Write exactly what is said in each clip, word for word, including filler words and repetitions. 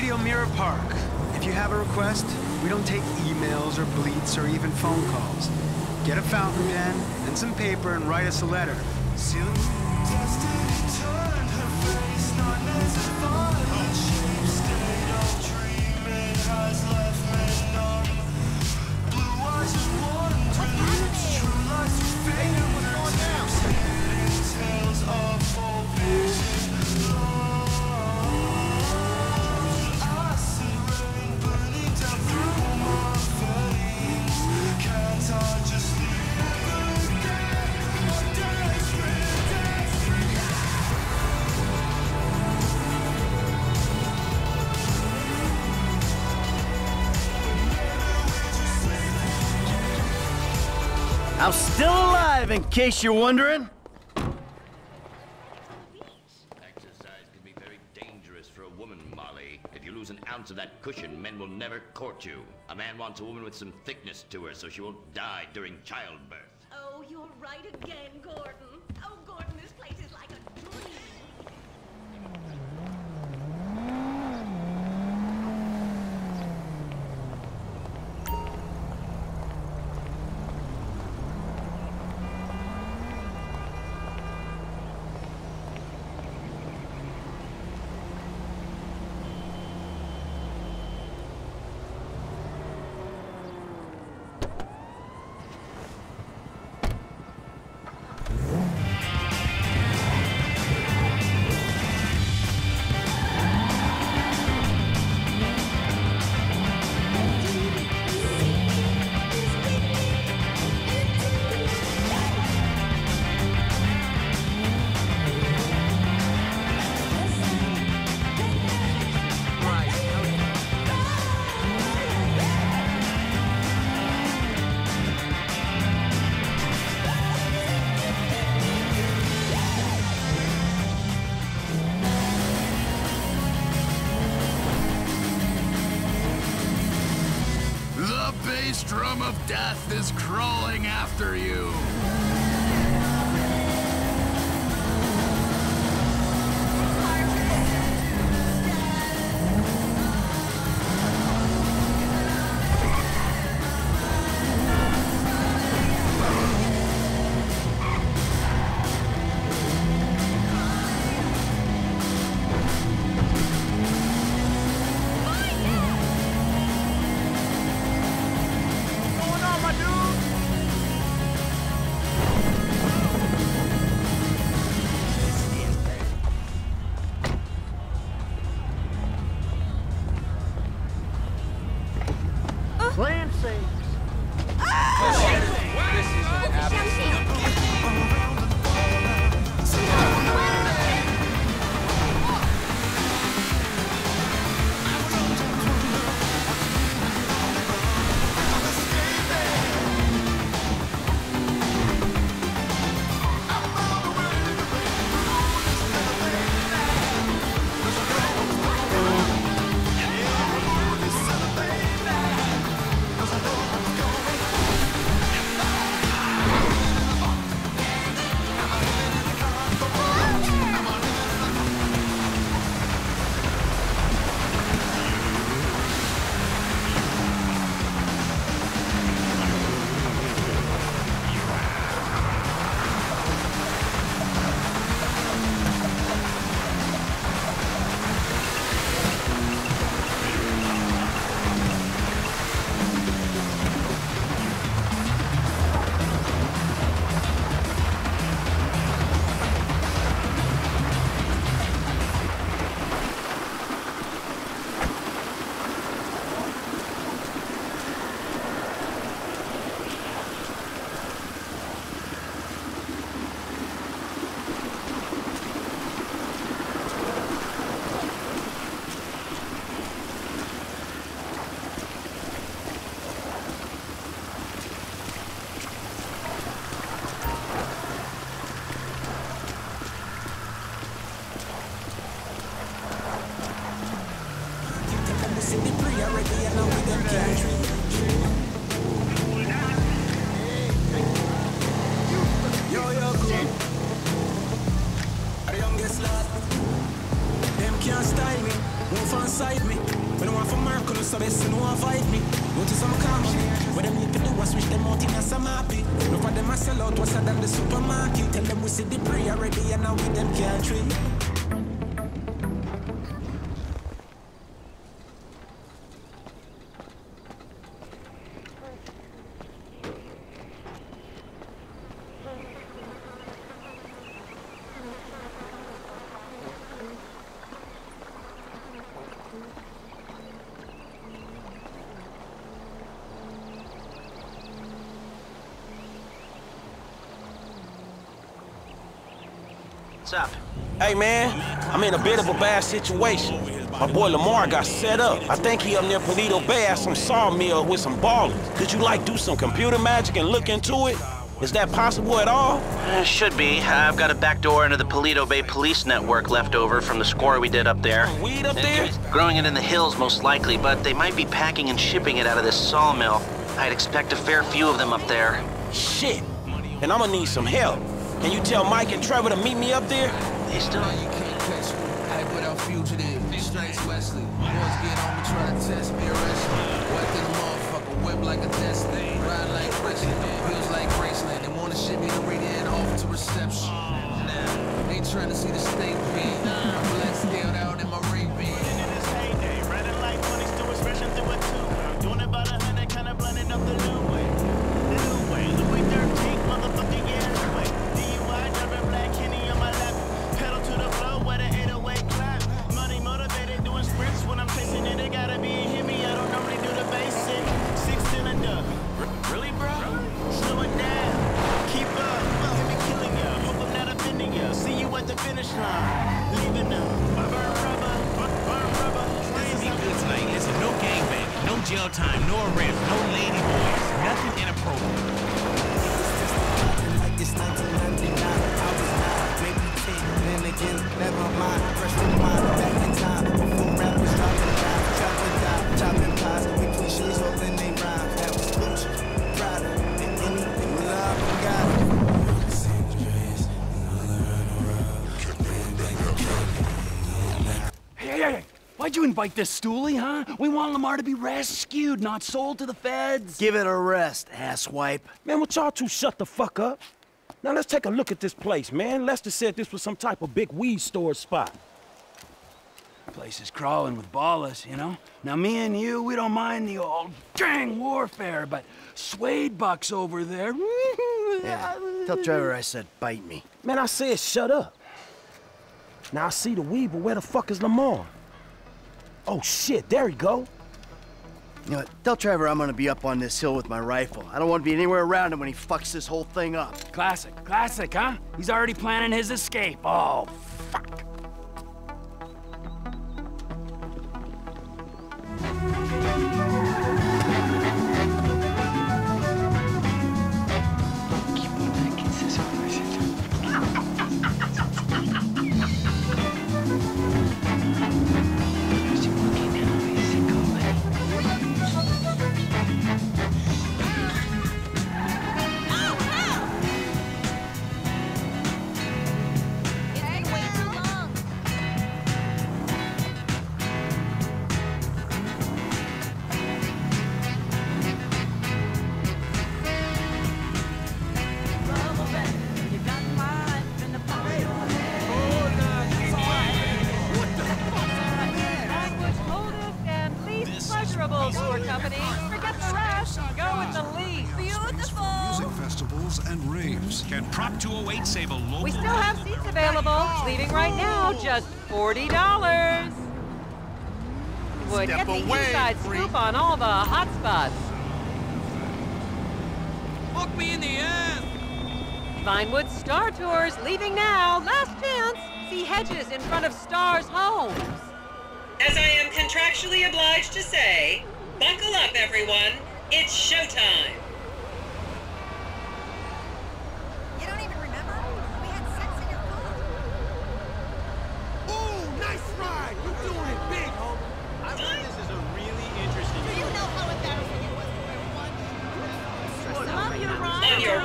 Radio Mirror Park. If you have a request, we don't take emails or bleats or even phone calls. Get a fountain pen and some paper and write us a letter. Soon, destiny turned her face, not as a violent shape. Stayed all dreaming, eyes left men numb. Blue eyes are wandering, lips, true lights are fading. With her tips, hidden tales of forbidden love. I see rain burning down through my veins. Can't I just I'm still alive, in case you're wondering. Exercise can be very dangerous for a woman, Molly. If you lose an ounce of that cushion, men will never court you. A man wants a woman with some thickness to her so she won't die during childbirth. Oh, you're right again, Gordon. Oh, Gordon, this place is like a dream. Death is crawling after you. Can't style me. No fan side me. When I want for Marco, no service, no invite me. Notice I'm calm. What them need to do was switch them out in a samapi. No for them I sell out, what's than the supermarket. Tell them we see the pre already and now with them can't treat. Hey man, I'm in a bit of a bad situation. My boy Lamar got set up. I think he up near Palito Bay at some sawmill with some ballers. Could you like do some computer magic and look into it? Is that possible at all? Uh, should be. I've got a back door into the Palito Bay police network left over from the score we did up there. Some weed up there? Growing it in the hills most likely, but they might be packing and shipping it out of this sawmill. I'd expect a fair few of them up there. Shit, and I'm gonna need some help. Can you tell Mike and Trevor to meet me up there? They still you can't catch me. I put out fugitive. These nights Wesley. Boys get on me, try to test me, arrest me. What did a motherfucker whip like a test thing? Ride like Richards, feels like Graceland. They wanna ship me to read it off to reception. Now, they trying to see the state beat. I'm black scaled out in my repeat. In this heyday, running like money's doing expression through it too. I'm doing it by the hundred, kinda blending up the new way. The new way, Louis thirteenth, motherfucking yeah. Why'd you invite this stoolie, huh? We want Lamar to be rescued, not sold to the feds. Give it a rest, asswipe. Man, would y'all two shut the fuck up? Now let's take a look at this place, man. Lester said this was some type of big weed store spot. The place is crawling with ballers, you know? Now me and you, we don't mind the old gang warfare, but Suede Buck's over there. Yeah, tell Trevor I said bite me. Man, I said shut up. Now I see the weed, but where the fuck is Lamar? Oh shit, there he go. You know, tell Trevor I'm gonna be up on this hill with my rifle. I don't wanna be anywhere around him when he fucks this whole thing up. Classic, classic, huh? He's already planning his escape. Oh, fuck. forty dollars. Would get the away, inside freak. Scoop on all the hot spots. Look me in the ass. Vinewood Star Tours leaving now. Last chance. See hedges in front of Star's homes. As I am contractually obliged to say, buckle up, everyone. It's showtime.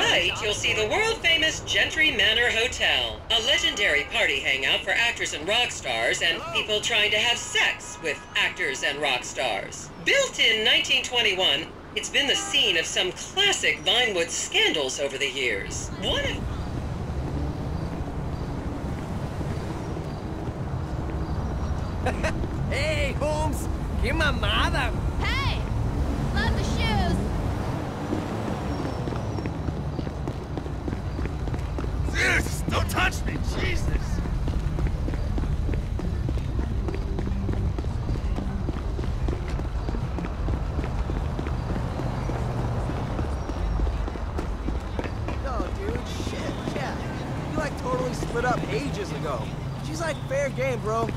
Right, you'll see the world-famous Gentry Manor Hotel, a legendary party hangout for actors and rock stars and people trying to have sex with actors and rock stars. Built in nineteen twenty-one, it's been the scene of some classic Vinewood scandals over the years. One of... Hey, Holmes! Que mamada! Hey! Love the shoes! Jesus! Don't touch me! Jesus! No, dude, shit, yeah. You, like, totally split up ages ago. She's like, fair game, bro.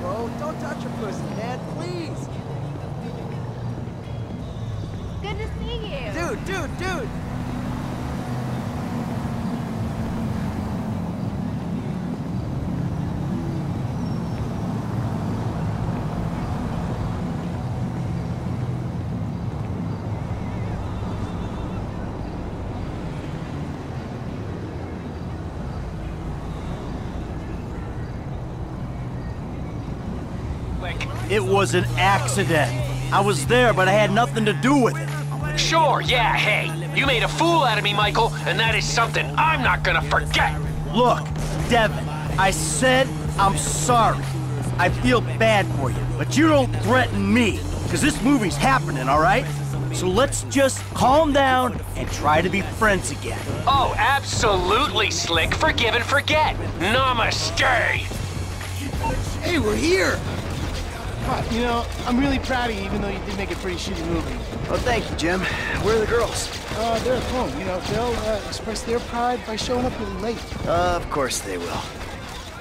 Bro, don't touch your pussy, man, please! Good to see you! Dude, dude, dude! It was an accident. I was there, but I had nothing to do with it. Sure, yeah, hey. You made a fool out of me, Michael, and that is something I'm not gonna forget. Look, Devin, I said I'm sorry. I feel bad for you, but you don't threaten me, because this movie's happening, all right? So let's just calm down and try to be friends again. Oh, absolutely, Slick. Forgive and forget. Namaste. Hey, we're here. You know, I'm really proud of you, even though you did make a pretty shitty movie. Oh, thank you, Jim. Where are the girls? Uh, they're at home. You know, they'll uh, express their pride by showing up really late. Uh, of course they will.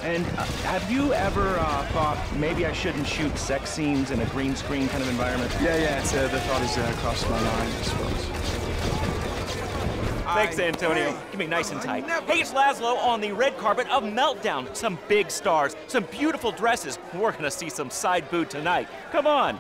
And uh, have you ever uh, thought maybe I shouldn't shoot sex scenes in a green screen kind of environment? Yeah, yeah. It's, uh, the thought is uh, crossed my mind, I suppose. I Thanks, Antonio. Hey. Give me nice and tight. Hey, it's Laszlo on the red carpet of Meltdown. Some big stars, some beautiful dresses. We're gonna see some side boob tonight. Come on.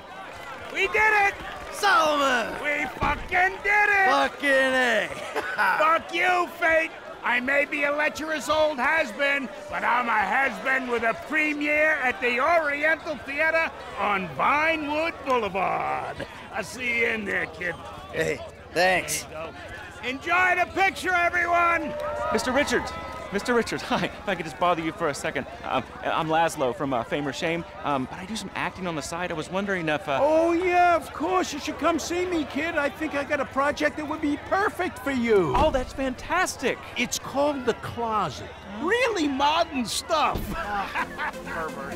We did it! Solomon! We fucking did it! Fucking A! Fuck you, fate! I may be a lecherous old has-been, but I'm a has-been with a premiere at the Oriental Theater on Vinewood Boulevard. I'll see you in there, kid. Hey, thanks. There you go. Enjoy the picture, everyone! Mister Richards! Mister Richards, hi. If I could just bother you for a second. Um, I'm Laszlo from uh, Fame or Shame, um, but I do some acting on the side. I was wondering if... Uh... Oh, yeah, of course. You should come see me, kid. I think I got a project that would be perfect for you. Oh, that's fantastic. It's called The Closet. Really modern stuff. Pervert.